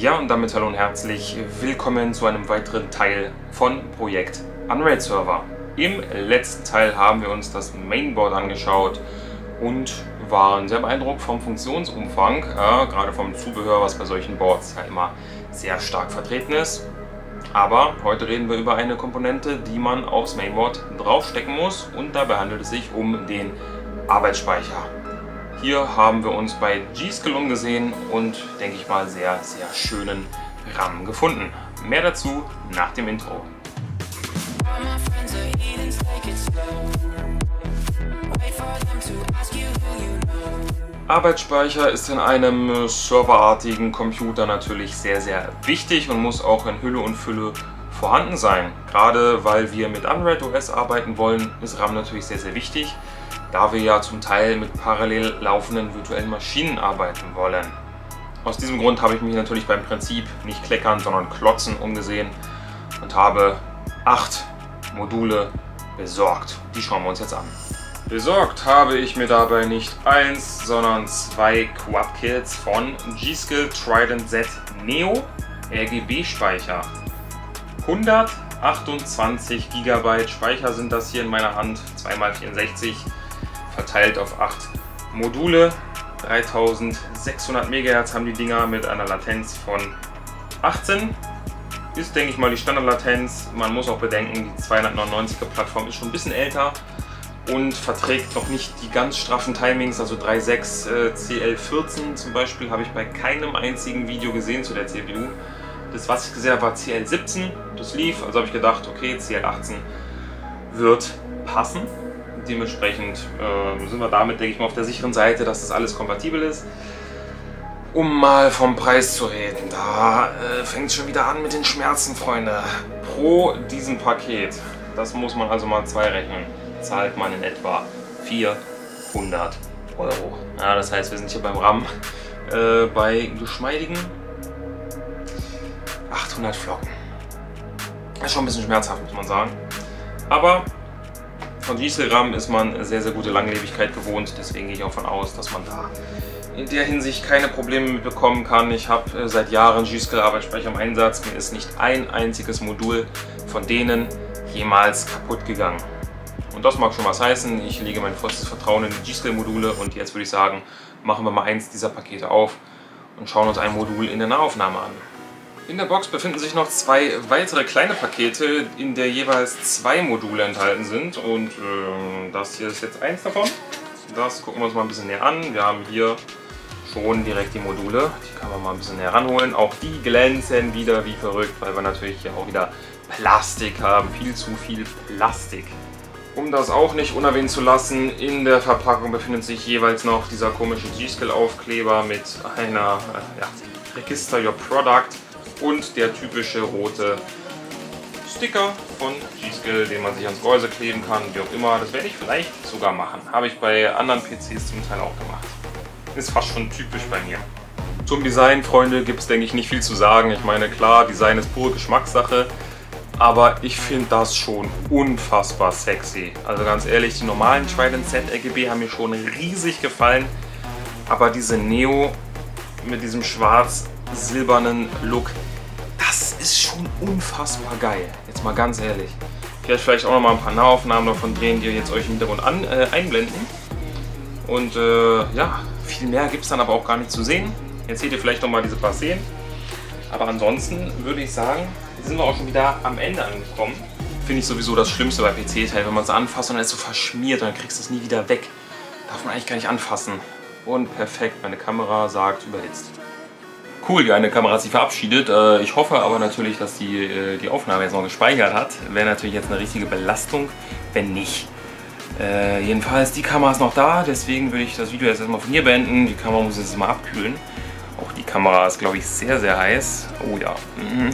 Ja, und damit hallo und herzlich willkommen zu einem weiteren Teil von Projekt unRAID Server. Im letzten Teil haben wir uns das Mainboard angeschaut und waren sehr beeindruckt vom Funktionsumfang, gerade vom Zubehör, was bei solchen Boards ja immer sehr stark vertreten ist. Aber heute reden wir über eine Komponente, die man aufs Mainboard draufstecken muss, und dabei handelt es sich um den Arbeitsspeicher. Hier haben wir uns bei G.Skill umgesehen und, denke ich mal, sehr, sehr schönen RAM gefunden. Mehr dazu nach dem Intro. Arbeitsspeicher ist in einem serverartigen Computer natürlich sehr, sehr wichtig und muss auch in Hülle und Fülle vorhanden sein. Gerade weil wir mit unRAID OS arbeiten wollen, ist RAM natürlich sehr, sehr wichtig, da wir ja zum Teil mit parallel laufenden virtuellen Maschinen arbeiten wollen. Aus diesem Grund habe ich mich natürlich beim Prinzip nicht kleckern, sondern klotzen umgesehen und habe 8 Module besorgt. Die schauen wir uns jetzt an. Besorgt habe ich mir dabei nicht 1, sondern 2 Quad-Kits von G.Skill Trident Z Neo RGB-Speicher. 128 GB Speicher sind das hier in meiner Hand, 2x64, verteilt auf 8 Module. 3600 MHz haben die Dinger mit einer Latenz von 18. Ist, denke ich mal, die Standardlatenz. Man muss auch bedenken, die 299er-Plattform ist schon ein bisschen älter und verträgt noch nicht die ganz straffen Timings, also 3.6 CL14 zum Beispiel habe ich bei keinem einzigen Video gesehen zu der CPU. Das, was ich gesehen habe, war CL17, das lief, also habe ich gedacht, okay, CL18 wird passen. Dementsprechend sind wir damit, denke ich mal, auf der sicheren Seite, dass das alles kompatibel ist. Um mal vom Preis zu reden, da fängt es schon wieder an mit den Schmerzen, Freunde. Pro diesem Paket, das muss man also mal 2 rechnen, zahlt man in etwa 400 €. Ja, das heißt, wir sind hier beim RAM bei geschmeidigen 800 Flocken. Das ist schon ein bisschen schmerzhaft, muss man sagen. Aber von G.Skill RAM ist man sehr, sehr gute Langlebigkeit gewohnt. Deswegen gehe ich auch davon aus, dass man da in der Hinsicht keine Probleme mit bekommen kann. Ich habe seit Jahren G.Skill Arbeitsspeicher im Einsatz. Mir ist nicht ein einziges Modul von denen jemals kaputt gegangen. Und das mag schon was heißen. Ich lege mein vollstes Vertrauen in die G.Skill-Module und jetzt würde ich sagen, machen wir mal eins dieser Pakete auf und schauen uns ein Modul in der Nahaufnahme an. In der Box befinden sich noch 2 weitere kleine Pakete, in der jeweils 2 Module enthalten sind. Und das hier ist jetzt eins davon. Das gucken wir uns mal ein bisschen näher an. Wir haben hier schon direkt die Module. Die kann man mal ein bisschen näher ranholen. Auch die glänzen wieder wie verrückt, weil wir natürlich hier auch wieder Plastik haben. Viel zu viel Plastik. Um das auch nicht unerwähnt zu lassen, in der Verpackung befindet sich jeweils noch dieser komische G.Skill-Aufkleber mit einer Register Your Product und der typische rote Sticker von G.Skill, den man sich ans Gehäuse kleben kann, wie auch immer. Das werde ich vielleicht sogar machen. Habe ich bei anderen PCs zum Teil auch gemacht. Ist fast schon typisch bei mir. Zum Design, Freunde, gibt es, denke ich, nicht viel zu sagen. Ich meine, klar, Design ist pure Geschmackssache. Aber ich finde das schon unfassbar sexy. Also ganz ehrlich, die normalen Trident Z RGB haben mir schon riesig gefallen. Aber diese Neo mit diesem schwarz-silbernen Look, das ist schon unfassbar geil. Jetzt mal ganz ehrlich. Ich werde vielleicht auch noch mal ein paar Nahaufnahmen davon drehen, die ihr jetzt euch im Hintergrund einblenden. Und ja, viel mehr gibt es dann aber auch gar nicht zu sehen. Jetzt seht ihr vielleicht noch mal diese paar Szenen. Aber ansonsten würde ich sagen, sind wir auch schon wieder am Ende angekommen. Finde ich sowieso das Schlimmste bei PC-Teilen, wenn man es anfasst und dann ist es so verschmiert und dann kriegst du es nie wieder weg. Darf man eigentlich gar nicht anfassen. Und perfekt, meine Kamera sagt überhitzt. Cool, die eine Kamera hat sich verabschiedet. Ich hoffe aber natürlich, dass die Aufnahme jetzt noch gespeichert hat. Wäre natürlich jetzt eine richtige Belastung, wenn nicht. Jedenfalls, die Kamera ist noch da, deswegen würde ich das Video jetzt erstmal von hier beenden. Die Kamera muss jetzt mal abkühlen. Auch die Kamera ist, glaube ich, sehr, sehr heiß. Oh ja,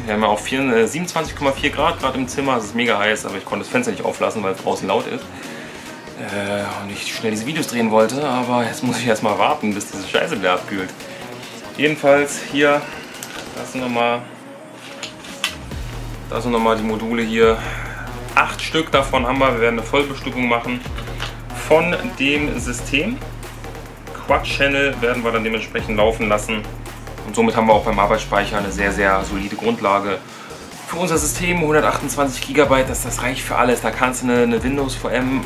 wir haben ja auch 27,4 Grad gerade im Zimmer. Es ist mega heiß, aber ich konnte das Fenster nicht auflassen, weil es draußen laut ist. Und ich schnell diese Videos drehen wollte, aber jetzt muss ich erstmal warten, bis diese Scheiße wieder abkühlt. Jedenfalls hier, das sind nochmal die Module hier. 8 Stück davon haben wir. Wir werden eine Vollbestückung machen von dem System. Quad Channel werden wir dann dementsprechend laufen lassen Und somit haben wir auch beim Arbeitsspeicher eine sehr, sehr solide Grundlage. Für unser System 128 GB, das reicht für alles. Da kannst du eine Windows VM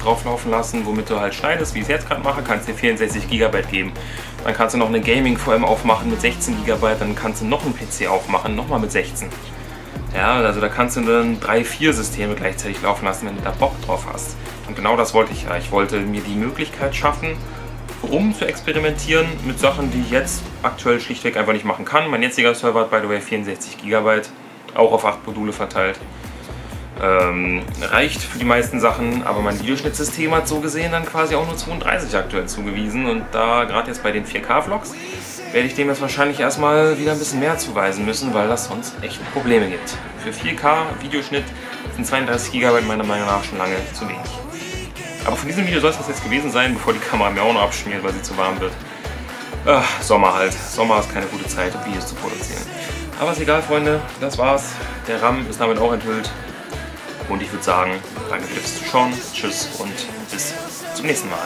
drauflaufen lassen, womit du halt schneidest, wie ich es jetzt gerade mache, kannst dir 64 GB geben. Dann kannst du noch eine Gaming VM aufmachen mit 16 GB, dann kannst du noch einen PC aufmachen, nochmal mit 16. Ja, also da kannst du dann 3-4 Systeme gleichzeitig laufen lassen, wenn du da Bock drauf hast. Und genau das wollte ich ja. Ich wollte mir die Möglichkeit schaffen, zu experimentieren mit Sachen, die ich jetzt aktuell schlichtweg einfach nicht machen kann. Mein jetziger Server hat by the way 64 GB, auch auf 8 Module verteilt. Reicht für die meisten Sachen, aber mein Videoschnittsystem hat so gesehen dann quasi auch nur 32 aktuell zugewiesen. Und da gerade jetzt bei den 4K-Vlogs werde ich dem jetzt wahrscheinlich erstmal wieder ein bisschen mehr zuweisen müssen, weil das sonst echt Probleme gibt. Für 4K-Videoschnitt sind 32 GB meiner Meinung nach schon lange zu wenig. Aber von diesem Video soll es das jetzt gewesen sein, bevor die Kamera mir auch noch abschmiert, weil sie zu warm wird. Sommer halt. Sommer ist keine gute Zeit, um Videos zu produzieren. Aber ist egal, Freunde. Das war's. Der RAM ist damit auch enthüllt. Und ich würde sagen, danke fürs Zuschauen. Tschüss und bis zum nächsten Mal.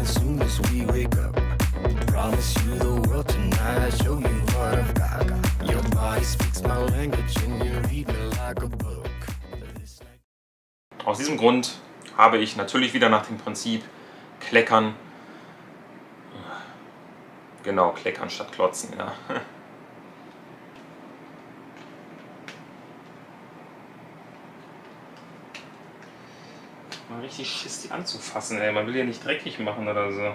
As soon as we wake up, promise you the world tonight. I show you what I've got. Your body speaks my language and you read me like a book. Aus diesem Grund habe ich natürlich wieder nach dem Prinzip kleckern, genau, kleckern statt klotzen, ja. Richtig Schiss, die anzufassen, ey. Man will ja nicht dreckig machen oder so.